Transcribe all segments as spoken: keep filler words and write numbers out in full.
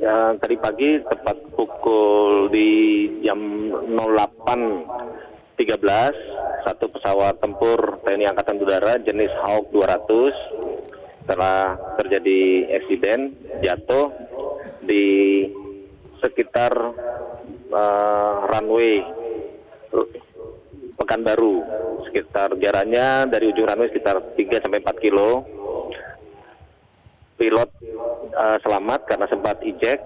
ya, tadi pagi tepat pukul di jam nol delapan tiga belas, satu pesawat tempur T N I Angkatan Udara jenis Hawk dua ratus telah terjadi eksiden jatuh di sekitar uh, runway Pekanbaru. Sekitar jaraknya dari ujung runway sekitar tiga sampai empat kilo. Pilot uh, selamat karena sempat ejek,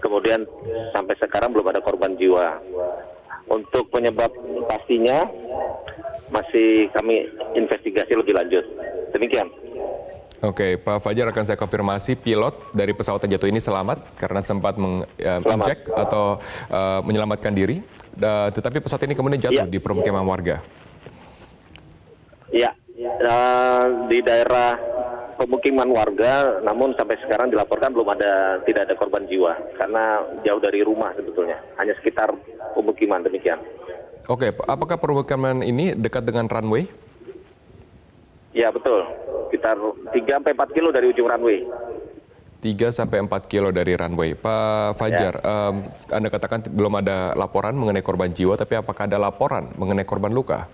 kemudian sampai sekarang belum ada korban jiwa. Untuk penyebab pastinya masih kami investigasi lebih lanjut. Demikian. Oke, Pak Fajar, akan saya konfirmasi pilot dari pesawat yang jatuh ini selamat karena sempat mengecek atau uh, menyelamatkan diri. Uh, tetapi pesawat ini kemudian jatuh ya. Di permukiman warga. Ya, uh, di daerah pemukiman warga, namun sampai sekarang dilaporkan belum ada, tidak ada korban jiwa karena jauh dari rumah sebetulnya, hanya sekitar pemukiman demikian. Oke, apakah permukiman ini dekat dengan runway? Ya, betul. Sekitar tiga sampai empat kilo dari ujung runway. tiga sampai empat kilo dari runway. Pak Fajar, ya. um, Anda katakan belum ada laporan mengenai korban jiwa, tapi apakah ada laporan mengenai korban luka?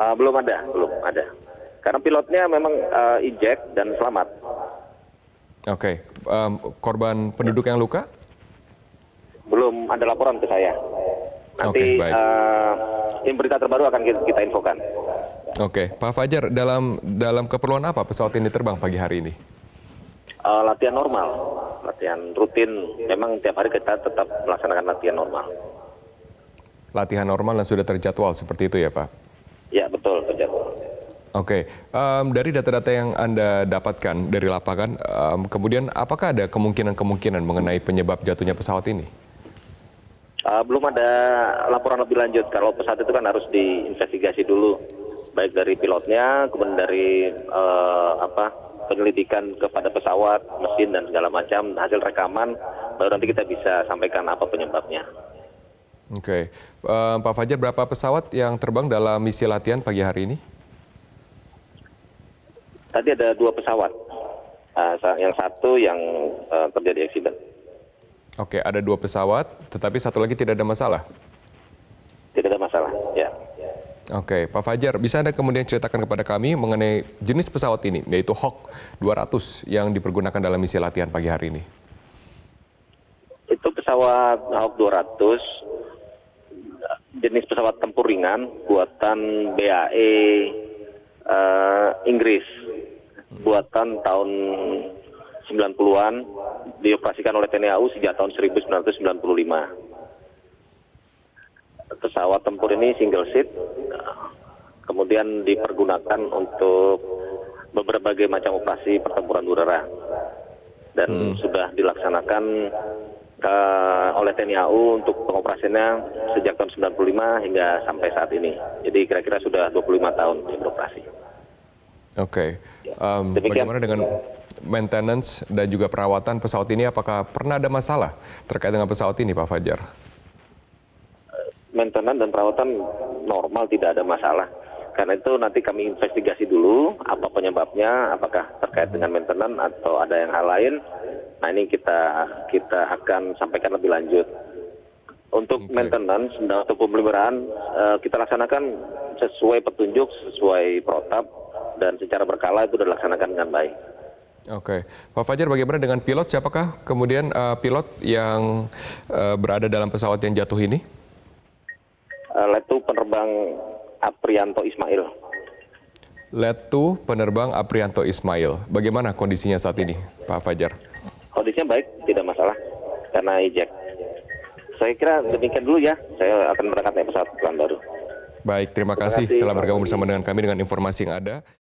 Uh, belum ada, belum ada. Karena pilotnya memang uh, eject dan selamat. Oke, okay. um, korban penduduk yang luka? Belum ada laporan ke saya. Nanti okay, baik. Uh, berita terbaru akan kita infokan. Oke, okay. Pak Fajar, dalam dalam keperluan apa pesawat ini terbang pagi hari ini? Uh, latihan normal, latihan rutin. Memang tiap hari kita tetap melaksanakan latihan normal. Latihan normal yang sudah terjadwal seperti itu ya, Pak? Ya, betul, terjadwal. Oke, okay. um, dari data-data yang Anda dapatkan dari lapangan, um, kemudian apakah ada kemungkinan-kemungkinan mengenai penyebab jatuhnya pesawat ini? Uh, belum ada laporan lebih lanjut. Kalau pesawat itu kan harus diinvestigasi dulu, baik dari pilotnya, kemudian dari uh, apa, penyelidikan kepada pesawat, mesin dan segala macam, hasil rekaman, baru nanti kita bisa sampaikan apa penyebabnya. Oke, okay. uh, Pak Fajar, berapa pesawat yang terbang dalam misi latihan pagi hari ini? Tadi ada dua pesawat, uh, yang satu yang uh, terjadi eksiden. Oke, ada dua pesawat, tetapi satu lagi tidak ada masalah? Tidak ada masalah, ya. Oke, Pak Fajar, bisa Anda kemudian ceritakan kepada kami mengenai jenis pesawat ini, yaitu Hawk dua ratus yang dipergunakan dalam misi latihan pagi hari ini? Itu pesawat Hawk dua ratus, jenis pesawat tempur ringan, buatan B A E uh, Inggris, buatan tahun sembilan puluhan, dioperasikan oleh T N I A U sejak tahun seribu sembilan ratus sembilan puluh lima. Pesawat tempur ini single seat, kemudian dipergunakan untuk berbagai macam operasi pertempuran udara. Dan hmm. sudah dilaksanakan ke, oleh T N I A U untuk pengoperasiannya sejak tahun sembilan puluh lima hingga sampai saat ini. Jadi kira-kira sudah dua puluh lima tahun beroperasi. Oke, okay. um, bagaimana dengan maintenance dan juga perawatan pesawat ini, apakah pernah ada masalah terkait dengan pesawat ini, Pak Fajar? Maintenance dan perawatan normal, tidak ada masalah. Karena itu nanti kami investigasi dulu apa penyebabnya, apakah terkait dengan maintenance atau ada yang hal lain. Nah, ini kita kita akan sampaikan lebih lanjut. Untuk okay. maintenance dan untuk pemeliharaan kita laksanakan sesuai petunjuk, sesuai protap, dan secara berkala itu sudah dilaksanakan dengan baik. Oke, Pak Fajar, bagaimana dengan pilot? Siapakah kemudian uh, pilot yang uh, berada dalam pesawat yang jatuh ini? Uh, Lettu penerbang Aprianto Ismail. Lettu penerbang Aprianto Ismail. Bagaimana kondisinya saat ini, Pak Fajar? Kondisinya baik, tidak masalah, karena ejek. Saya kira demikian dulu ya, saya akan berangkat naik pesawat Pekanbaru. Baik, terima, terima kasih, kasih telah bergabung bersama dengan kami dengan informasi yang ada.